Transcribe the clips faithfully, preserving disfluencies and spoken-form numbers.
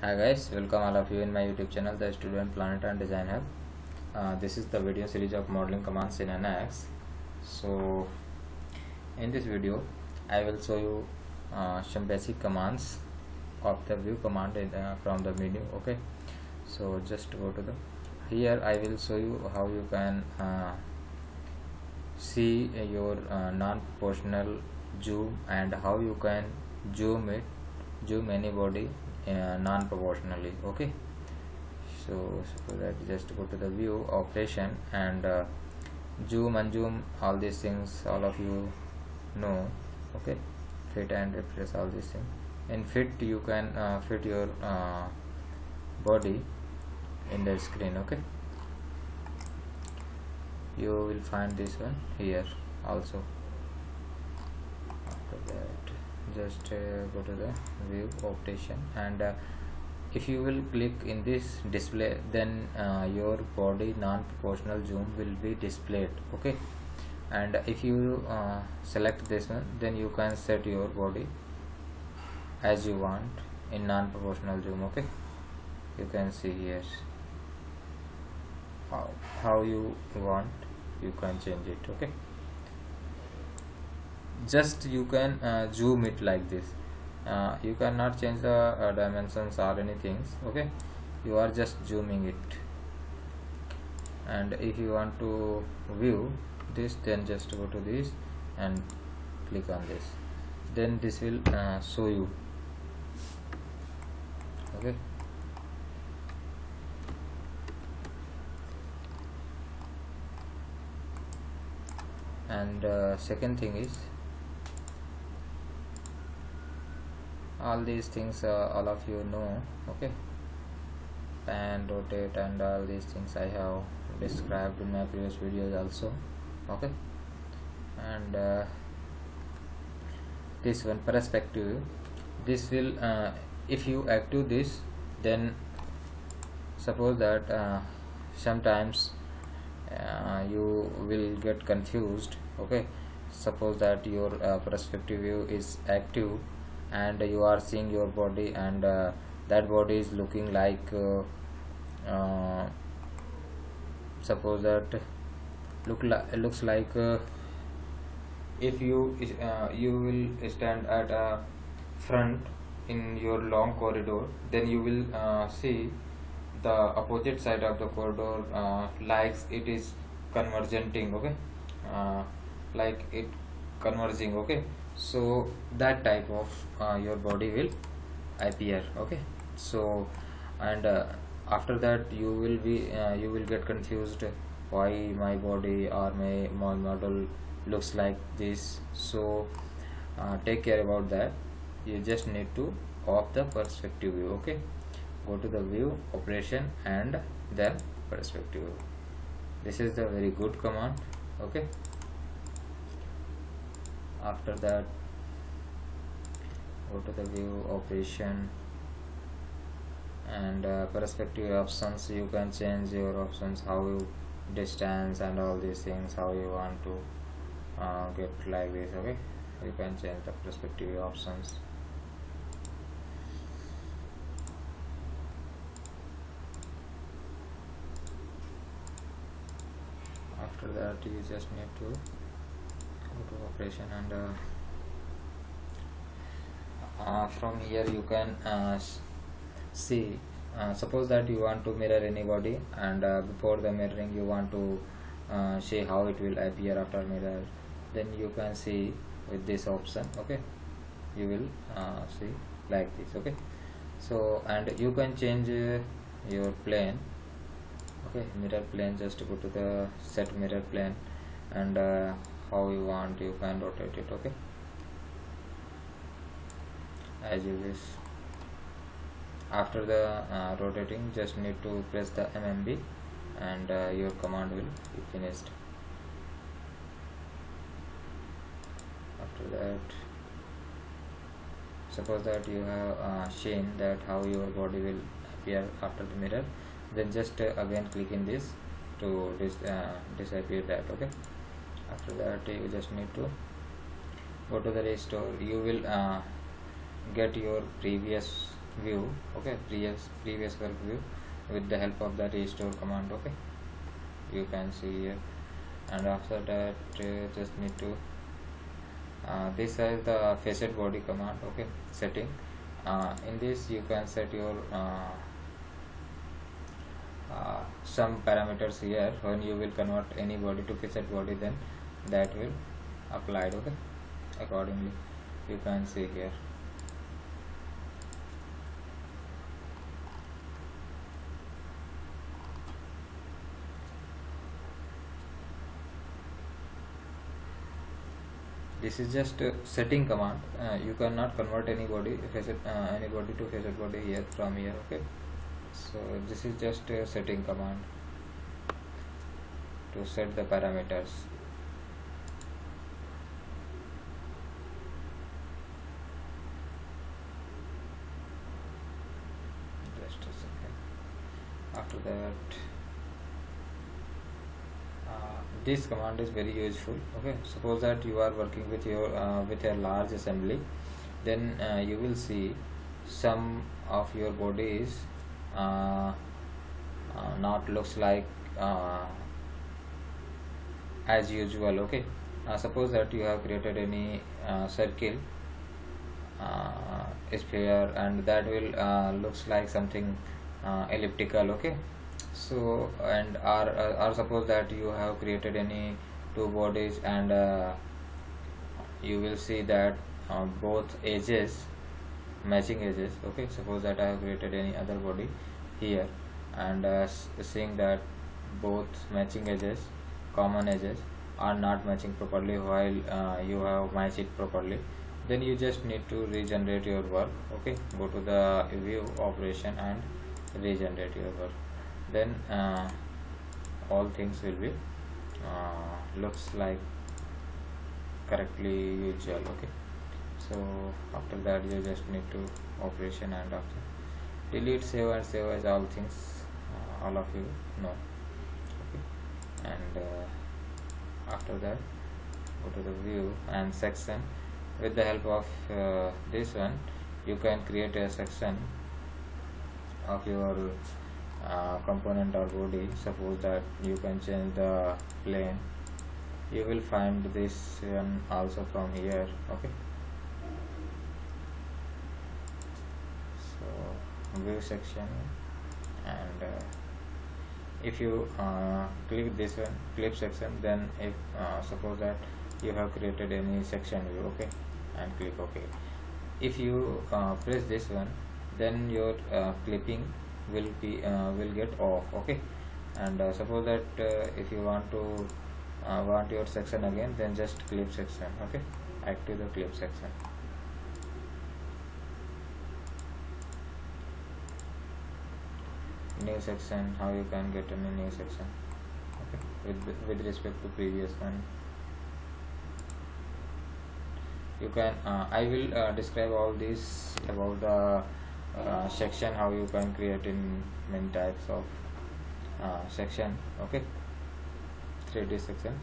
Hi guys, welcome all of you in my YouTube channel, the Student Planet and Design Hub. Uh, this is the video series of modeling commands in N X. So in this video I will show you uh, some basic commands of the view command in, uh, from the menu. Okay, so just go to the here. I will show you how you can uh, see your uh, non-proportional zoom and how you can zoom it zoom anybody uh, non-proportionally. Okay, so, so that just go to the view operation and uh, zoom and zoom, all these things all of you know. Okay, fit and refresh, all these things. In fit you can uh, fit your uh, body in the screen. Okay, you will find this one here also. After that just uh, go to the view option and uh, if you will click in this display, then uh, your body non-proportional zoom will be displayed. Okay, and if you uh, select this one, then you can set your body as you want in non-proportional zoom. Okay, you can see here how, how you want, you can change it. Okay, just you can uh, zoom it like this. Uh, you cannot change the uh, dimensions or anything. Okay, you are just zooming it. And if you want to view this, then just go to this and click on this, then this will uh, show you. Okay, and uh, second thing is all these things uh, all of you know. Okay, pan, rotate and all these things I have described in my previous videos also. Okay, and uh, this one perspective, this will uh, if you active this, then suppose that uh, sometimes Uh, you will get confused. Okay, suppose that your uh, perspective view is active and you are seeing your body, and uh, that body is looking like uh, uh, suppose that look like looks like uh, if you uh, you will stand at a front in your long corridor, then you will uh, see the opposite side of the corridor uh, likes it is convergenting. Okay, uh, like it converging. Okay, so that type of uh, your body will appear. Okay, so and uh, after that you will be uh, you will get confused why my body or my, my model looks like this. So uh, take care about that. You just need to off the perspective view. Okay, go to the view operation and then perspective. This is the very good command. Okay, after that go to the view operation and uh, perspective options. You can change your options, how you distance and all these things, how you want to uh, get like this. Okay, you can change the perspective options. After that you just need to go to operation and uh, uh, from here you can uh, see uh, suppose that you want to mirror anybody, and uh, before the mirroring you want to uh, see how it will appear after mirror, then you can see with this option. Okay, you will uh, see like this. Okay, so and you can change uh, your plane. Okay, mirror plane, just go to the set mirror plane and uh, how you want, you can rotate it. Okay, as you wish. After the uh, rotating, just need to press the M M B and uh, your command will be finished. After that, suppose that you have uh, seen that how your body will appear after the mirror, then just uh, again click in this to dis uh, disappear that. Okay, after that you just need to go to the restore. You will uh, get your previous view, okay, previous previous curve view with the help of the restore command. Okay, you can see here, and after that uh, just need to uh, this is the facet body command, okay, setting. Uh, in this you can set your uh, uh, some parameters here. When you will convert any body to facet body, then that will applied, okay, accordingly. You can see here, this is just a setting command. Uh, you cannot convert anybody facet, uh, anybody to facet body here from here, okay. So this is just a setting command to set the parameters. Just a second. After that, this command is very useful, okay. Suppose that you are working with your uh, with a large assembly, then uh, you will see some of your bodies uh, uh, not looks like uh, as usual, okay. Uh, suppose that you have created any uh, circle, uh, sphere, and that will uh, looks like something uh, elliptical, okay. So and are are suppose that you have created any two bodies, and uh, you will see that uh, both edges matching edges, okay. Suppose that I have created any other body here, and uh, seeing that both matching edges, common edges, are not matching properly while uh, you have matched it properly, then you just need to regenerate your work, okay. Go to the view operation and regenerate your work. Then uh, all things will be uh, looks like correctly usual, okay. So after that you just need to operation and after delete, save, and save as all things, uh, all of you know, okay. And uh, after that go to the view and section. With the help of uh, this one you can create a section of your Uh, component or body. Suppose that you can change the plane. You will find this one also from here, okay. So view section, and uh, if you uh, click this one, clip section, then if uh, suppose that you have created any section view, okay, and click OK. If you uh, press this one, then your uh, clipping will be uh, will get off, okay. And uh, suppose that uh, if you want to uh, want your section again, then just clip section, okay. Active the clip section. New section, how you can get any new section, okay, with with respect to previous one. You can uh, I will uh, describe all this about the Uh, section, how you can create in many types of uh, section, okay. three D section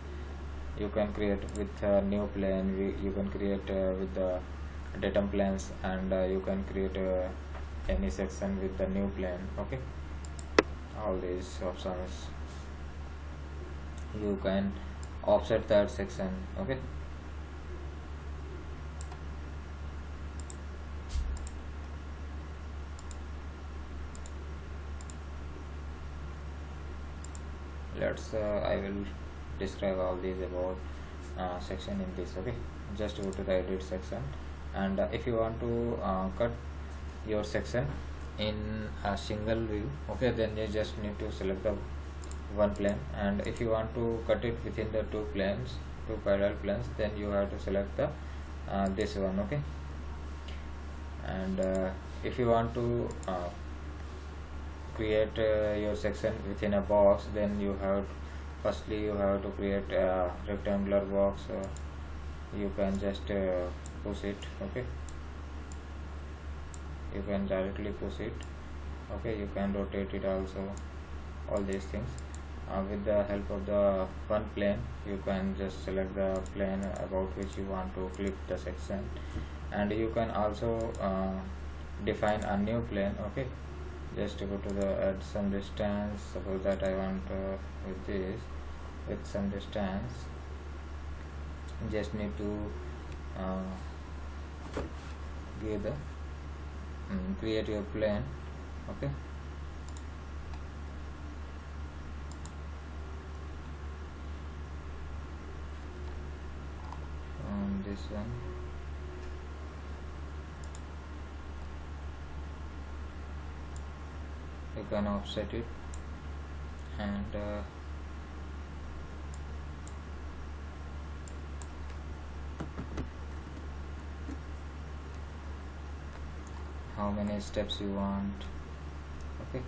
you can create with uh, new plane, we, you can create uh, with the datum planes, and uh, you can create uh, any section with the new plane, okay. All these options, you can offset that section, okay. Let's uh, I will describe all these about uh, section in this, okay. Just go to the edit section, and uh, if you want to uh, cut your section in a single view, okay, then you just need to select the one plane, and if you want to cut it within the two planes, two parallel planes, then you have to select the uh, this one, okay. And uh, if you want to uh, create uh, your section within a box, then you have firstly you have to create a rectangular box. Uh, you can just uh, push it, okay. You can directly push it, okay. You can rotate it also, all these things. Uh, with the help of the one plane, you can just select the plane about which you want to clip the section, and you can also uh, define a new plane. Okay, just go to the add some distance. Suppose that I want uh, with this with some distance, just need to uh, give the um, create your plane. Okay, um, this one. You can offset it and uh, how many steps you want. Okay,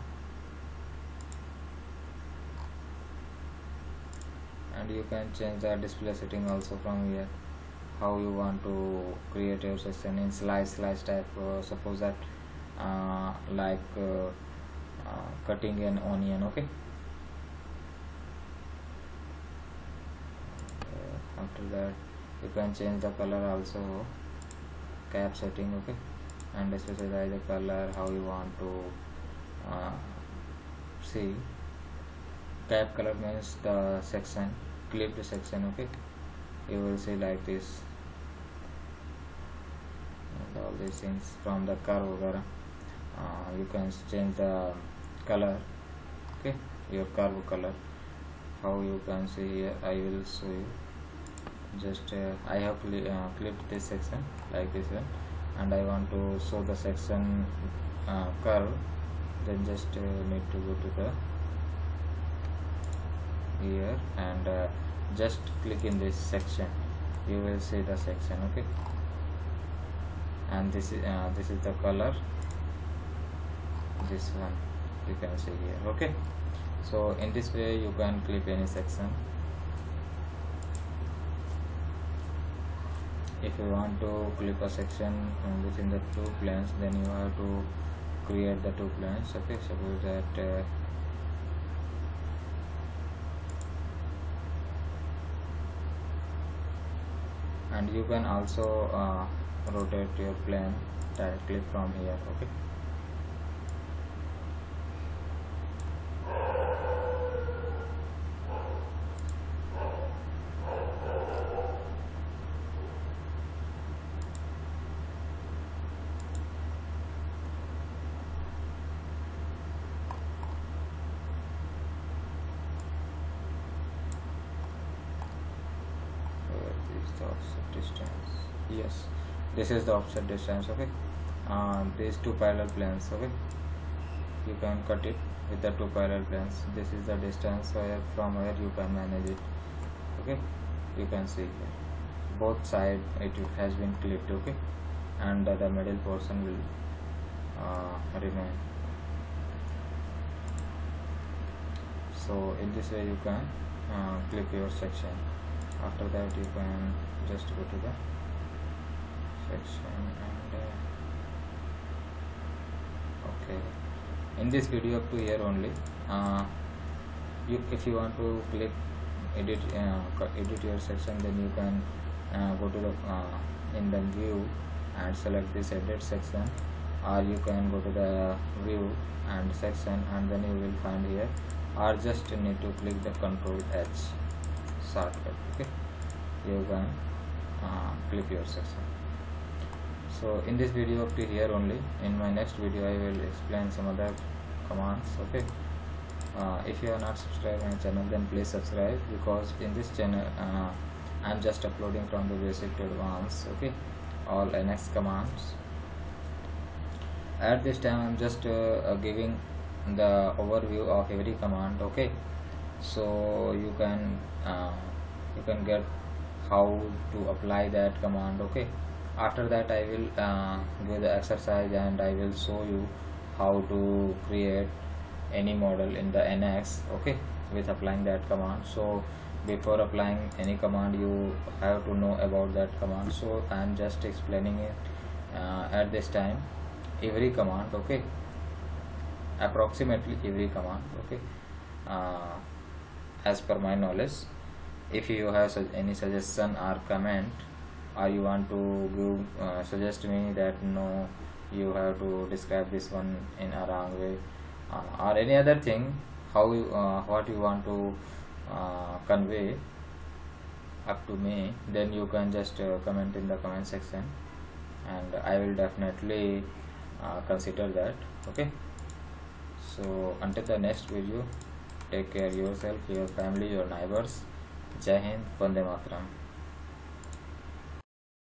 and you can change the display setting also from here, how you want to create your session in slice slice type. Uh, suppose that uh, like uh, Uh, cutting an onion. Okay, uh, after that you can change the color also, cap setting. Okay, and specify the color how you want to uh, see. Cap color means the section, clipped section. Okay, you will see like this and all these things from the curve. Over uh, you can change the color. Okay, your curve color, how you can see here, I will show you. Just uh, I have cli uh, clipped this section like this one, and I want to show the section uh, curve. Then just uh, need to go to the here and uh, just click in this section, you will see the section. Okay, and this is uh, this is the color, this one you can see here. Okay, so in this way you can clip any section. If you want to clip a section within the two planes, then you have to create the two planes. Okay, suppose that uh, and you can also uh, rotate your plane directly from here. Okay, offset distance. Yes, this is the offset distance. Okay, uh, these two parallel planes. Okay, you can cut it with the two parallel planes. This is the distance where from where you can manage it. Okay, you can see here both side it has been clipped. Okay, and uh, the middle portion will uh, remain. So in this way you can uh, clip your section. After that you can just go to the section and uh, okay, in this video up to here only. Uh, you if you want to click edit uh, edit your section, then you can uh, go to the uh, in the view and select this edit section, or you can go to the view and section, and then you will find here, or just need to click the control H shortcut. Okay, you can uh, clip your section. So in this video up to here only. In my next video I will explain some other commands. Okay, uh, if you are not subscribed my channel, then please subscribe, because in this channel uh, I am just uploading from the basic to advanced. Okay, all N X commands. At this time I am just uh, giving the overview of every command. Okay, so you can uh, you can get how to apply that command. Okay, after that I will uh, give the exercise, and I will show you how to create any model in the N X. Okay, with applying that command. So before applying any command you have to know about that command, so I am just explaining it uh, at this time, every command. Okay, approximately every command. Okay, Uh, as per my knowledge. If you have su any suggestion or comment, or you want to give, uh, suggest me that no you have to describe this one in a wrong way, uh, or any other thing, how you, uh, what you want to uh, convey up to me, then you can just uh, comment in the comment section, and I will definitely uh, consider that. Okay, so until the next video, take care yourself, your family, your neighbors. Jai Hind, Vande Mataram.